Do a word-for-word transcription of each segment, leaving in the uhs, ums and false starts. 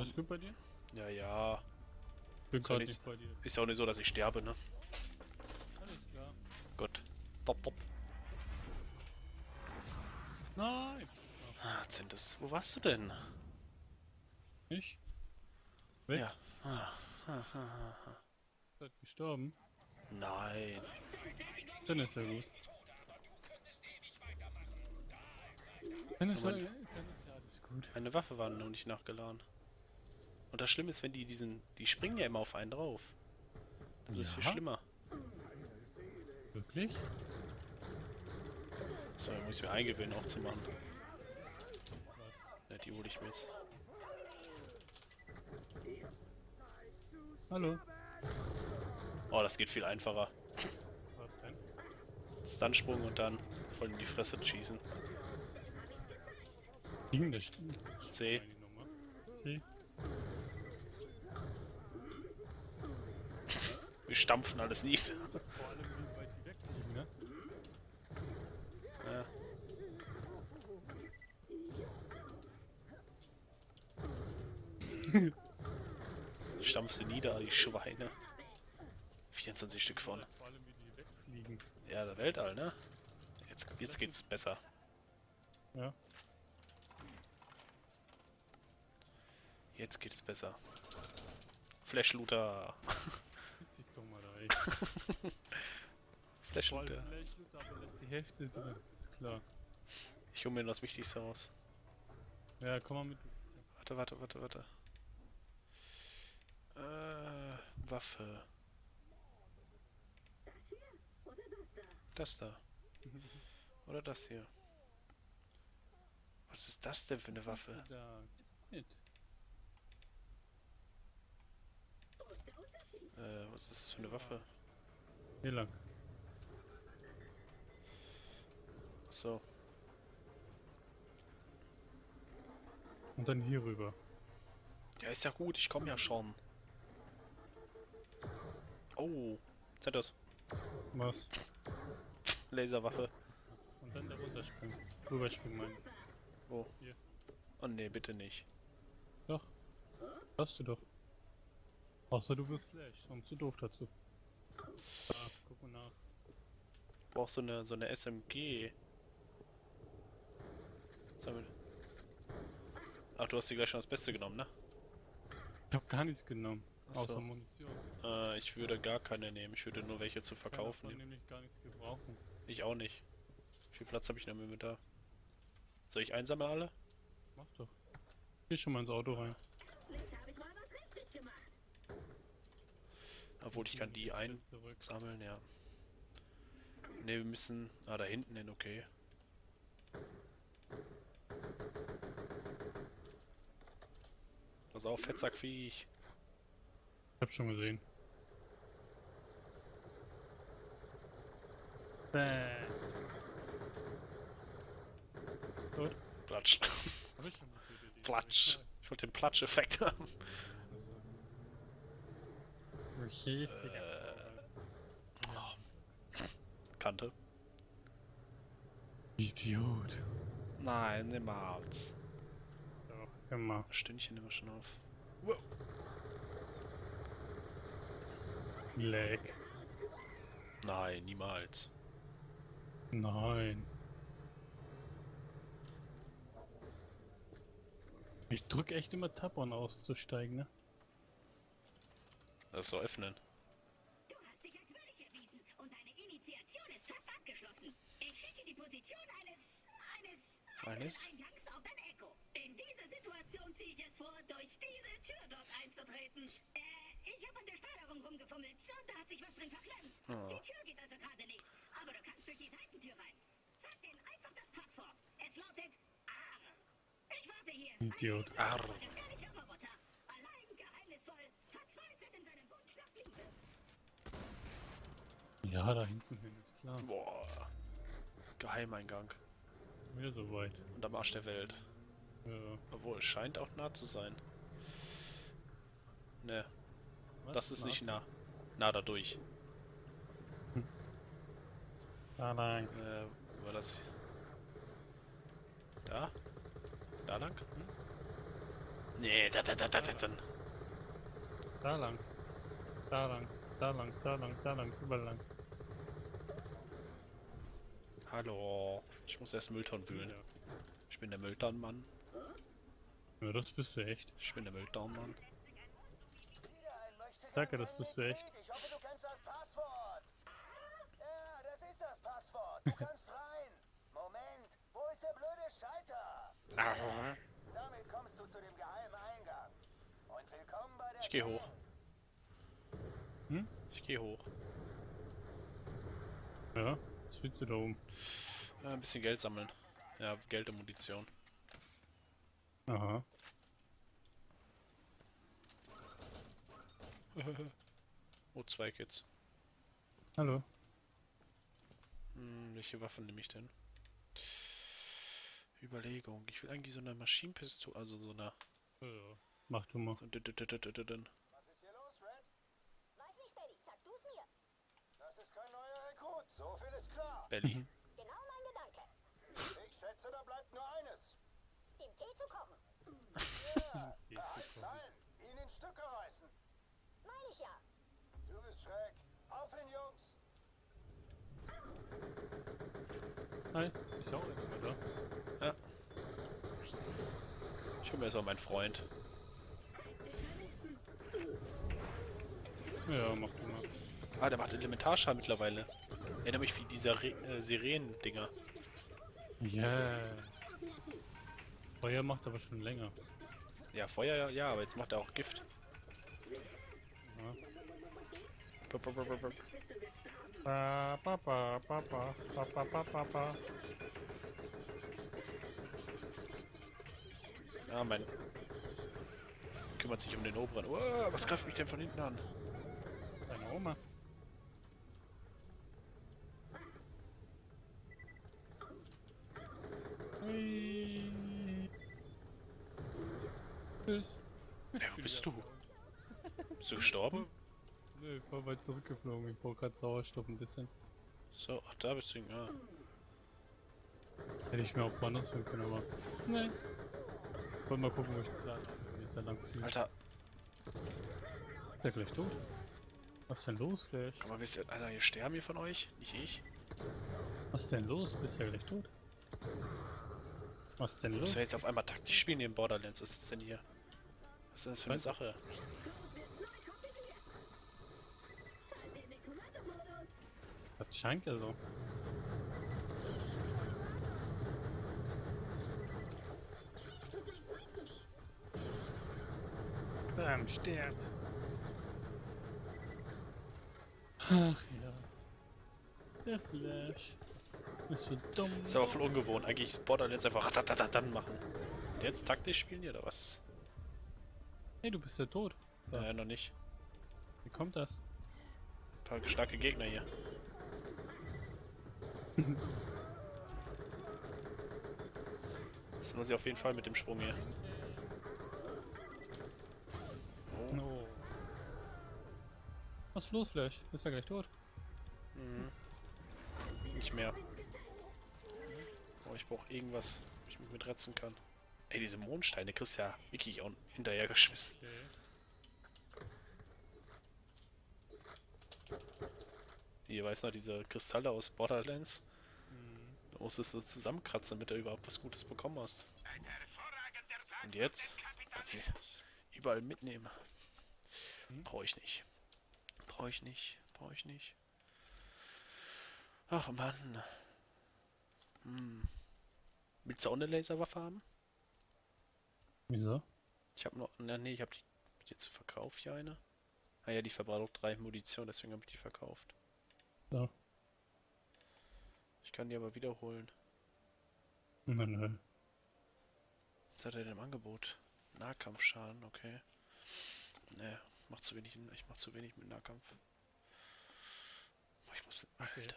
Alles gut bei dir? Ja, ja. Bin gerade nicht bei dir. Ist ja auch nicht so, dass ich sterbe, ne? Alles klar. Gut. Top, top. Nein! Ah, Zentus, wo warst du denn? Ich? Weg? Ja. Ah, ah, ah, ah. Ist er gestorben? Nein. Dann ist er gut. Dann ist, er, dann ist ja alles gut. Meine Waffe war noch nicht nachgeladen. Und das Schlimme ist, wenn die diesen... Die springen ja immer auf einen drauf. Das ja. ist viel schlimmer. Wirklich? So, muss ich mir eingewöhnen, auch zu machen. Ja, die hole ich mir jetzt. Hallo. Oh, das geht viel einfacher. Was denn? Stuntsprung und dann voll in die Fresse schießen. Ging das? C. C. Wir stampfen alles nie. Vor allem, wie weit die wegfliegen, ne? Ja. Ich stampf sie nieder, die Schweine. vierundzwanzig Stück voll. Vor allem, wie die wegfliegen. Ja, der Weltall, ne? Jetzt, jetzt geht's besser. Ja. Jetzt geht's besser. Flash-Looter. Piss dich doch mal da, ey. Flash-Looter. Flash-Looter, aber lass die Hälfte drin, ist klar. Ich hol mir das Wichtigste raus. Ja, komm mal mit. Warte, warte, warte, warte. Äh, Waffe. Das da. Oder das hier. Was ist das denn für eine Waffe? Äh, was ist das für eine Waffe? Hier lang. So. Und dann hier rüber. Ja, ist ja gut, ich komme ja schon. Oh, Zentus. Was? Laserwaffe. Und dann da runterspringen. Rüberspringen, mein. Wo? Hier. Oh ne, bitte nicht. Doch. Hast du doch. Außer du wirst Flash, sonst zu doof dazu. Ah, guck mal nach. Du brauchst so eine, so eine S M G. Sammel. Ach, du hast dir gleich schon das Beste genommen, ne? Ich hab gar nichts genommen. Achso. Außer Munition. Äh, ich würde gar keine nehmen. Ich würde nur welche zu verkaufen. Ich kann nämlich gar nichts gebrauchen. Ich auch nicht. Wie viel Platz habe ich noch im Inventar? Soll ich einsammeln alle? Mach doch. Geh schon mal ins Auto rein. Obwohl, ich kann die einsammeln, ja. Ne, wir müssen... Ah, da hinten hin, okay. Pass auf, Fettsackviech. Ich hab schon gesehen. Bäh. Gut. Platsch. Platsch. Ich wollte den Platsch-Effekt haben. Äh, oh. Kante. Idiot. Nein, niemals. Ja, immer. Stündchen immer schon auf. Wow. Lag. Nein, niemals. Nein. Ich drück echt immer Tab, um auszusteigen, ne? Das soll öffnen. Du hast dich als würdig erwiesen und deine Initiation ist fast abgeschlossen. Ich schicke die Position eines... eines... eines Eingangs auf dein Echo. In dieser Situation ziehe ich es vor, durch diese Tür dort einzutreten. Äh, ich habe an der Steuerung rumgefummelt und da hat sich was drin verklemmt. Oh. Die Tür geht also gerade nicht, aber du kannst durch die Seitentür rein. Sag denen einfach das Passwort. Es lautet A R. Ich warte hier. Idiot. A R. Ja, da hinten hin, ist klar. Boah. Geheimeingang. Mir so weit. Und am Arsch der Welt. Ja. Obwohl, es scheint auch nah zu sein. Ne. Was? Das ist nah nicht nah. Nah dadurch. Hm. Da lang. Äh, wo war das? Da? Da lang? Hm? Nee, da, da, da, da, da, da. Da lang. Da lang, da lang, da lang, da lang, überall lang. Hallo. Ich muss erst Mülltonnen wühlen. Ja. Ich bin der Mülltonnenmann. Ja, das bist du echt. Ich bin der Mülltonnenmann. Danke, das bist du echt. Ich hoffe, du kennst das Passwort. Ja, das ist das Passwort. Du kannst rein. Moment, wo ist der blöde Schalter? Aha. Damit kommst du zu dem geheimen Eingang. Und willkommen bei der... Ich geh hoch. Hm? Ich geh hoch. Ja, was willst du da oben? Ja, ein bisschen Geld sammeln. Ja, Geld und Munition. Aha. Oh, zwei Kids. Hallo. Hm, welche Waffen nehme ich denn? Überlegung. Ich will eigentlich so eine Maschinenpistole, also so eine... Ja, mach du mal. Was ist hier los, Red? Weiß nicht, Belly. Sag du's mir. Das ist kein neuer Rekrut. So viel ist klar. Belly. Genau mein Gedanke. Ich schätze, da bleibt nur eines. Den Tee zu kochen. Ja. Nein, nein. Ihn in Stücke reißen. Meine ich ja. Du bist schräg. Auf ihn, Jungs. Nein, ist auch nicht mehr da. Ja. Ich hol mir erstmal meinen Freund. Ja, mach du mal. Ah, der macht Elementarschaden mittlerweile. Erinnert mich wie dieser Re äh, Sirenen-Dinger. Yeah. Feuer macht aber schon länger. Ja, Feuer, ja, ja, aber jetzt macht er auch Gift. Pa pa pa pa pa pa pa pa pa. Ah, mein. Kümmert sich um den oberen. Uah, was greift mich denn von hinten an? Deine Oma. Hey. Tschüss. Ja, wo bist du? Bist du gestorben? Nö, ich war weit zurückgeflogen, ich brauch grad Sauerstoff ein bisschen. So, ach da bist du, ja. Hätte ich mir auch woanders hin können, aber... Nein. Ich wollte mal gucken, wo ich da, wo ich da lang fliege. Alter! Ist der gleich tot? Was ist denn los, Flash? Aber bist du, Alter, hier sterben hier von euch? Nicht ich? Was ist denn los? Bist du ja gleich tot? Was ist denn los? Müssen wir jetzt auf einmal taktisch spielen in Borderlands? Was ist denn hier? Was ist denn das für eine Sache? Das scheint ja so. Bam, sterb. Ach ja. Der Flash. Ist so dumm. Ist aber voll ungewohnt. Eigentlich Borderlands einfach dann machen. Und jetzt taktisch spielen hier oder was? Hey, du bist ja tot. Was? Naja, noch nicht. Wie kommt das? Ein paar starke Gegner hier. Das muss ich auf jeden Fall mit dem Sprung hier. Oh. No. Was ist los, Flash? Bist ja gleich tot. Mhm. Nicht mehr. Oh, ich brauche irgendwas, wo ich mich mit retten kann. Ey, diese Mondsteine kriegst ja wirklich auch hinterher geschmissen. Okay. Ihr weiß noch, diese Kristalle aus Borderlands. Mhm. Du musstest das zusammenkratzen, damit du überhaupt was Gutes bekommen hast. Und jetzt kannst du überall mitnehmen. Mhm. Brauche ich nicht. Brauche ich nicht. Brauche ich nicht. Ach Mann. Hm. Willst du auch eine Laserwaffe haben? Wieso? Ich habe noch. Na, nee, ich habe die jetzt verkauft, hier eine. Ah ja, die verbraucht drei Munition, deswegen habe ich die verkauft. So. Ich kann die aber wiederholen. Nein, nein. Was hat er denn im Angebot? Nahkampfschaden, okay. Nee, mach zu wenig, ich mach zu wenig mit Nahkampf. Ich muss... Alter.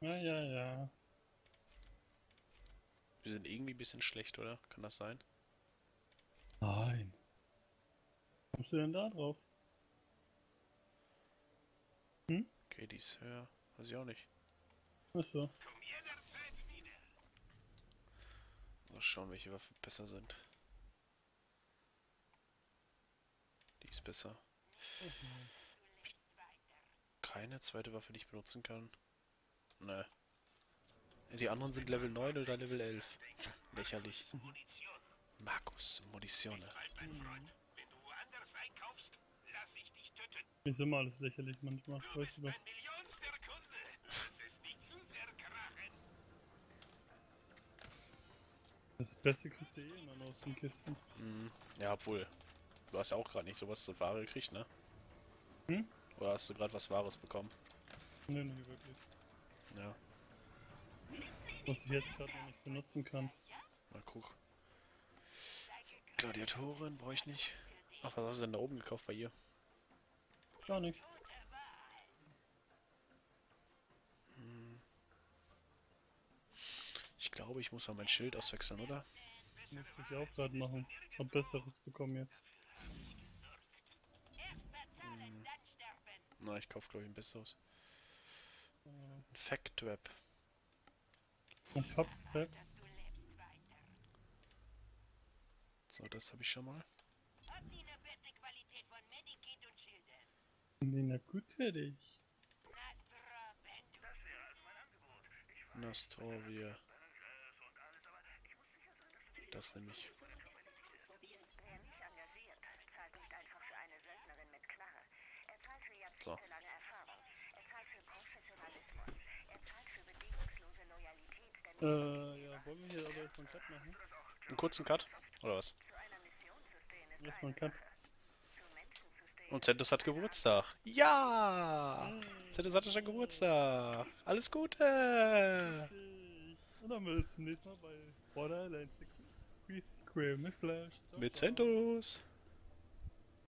Ja, ja, ja. Wir sind irgendwie ein bisschen schlecht, oder? Kann das sein? Nein. Kommst du denn da drauf? Hm? Okay, die ist höher. Weiß ich auch nicht. Achso. Mal schauen, welche Waffen besser sind. Die ist besser. Mhm. Keine zweite Waffe, die ich benutzen kann. Ne. Die anderen sind Level neun oder Level elf. Lächerlich. Markus, Munition. Mhm. Ist immer alles lächerlich manchmal. Du bist ein millionster Kunde. Lass es nicht zu sehr krachen. Das Beste kriegst du eh immer aus den Kisten. Mhm. Ja, obwohl. Du hast ja auch gerade nicht sowas zur Ware gekriegt, ne? Hm? Oder hast du gerade was Wahres bekommen? Nee, nee, wirklich. Ja. Was ich jetzt gerade noch nicht benutzen kann. Mal guck. Gladiatoren brauche ich nicht. Ach, was hast du denn da oben gekauft bei ihr? Gar nicht. Hm. Ich glaube, ich muss mal mein Schild auswechseln, oder? Muss ich auch gerade machen. Hab besseres bekommen jetzt. Hm. Na, ich kaufe glaube ich ein besseres. Ein Fact-Web. Ein Fact-Web? So, das habe ich schon mal. Na gut fertig. Nostrovia. Das nämlich. So. Äh, ja, wollen wir hier aber erstmal einen Cut machen? Einen kurzen Cut? Oder was? Erstmal einen Cut. Und Zentus hat Geburtstag. Ja! Zentus hatte schon Geburtstag. Alles Gute! Und dann bis zum nächsten Mal bei Borderlands The Pre-Sequel mit Flash. Mit Zentus!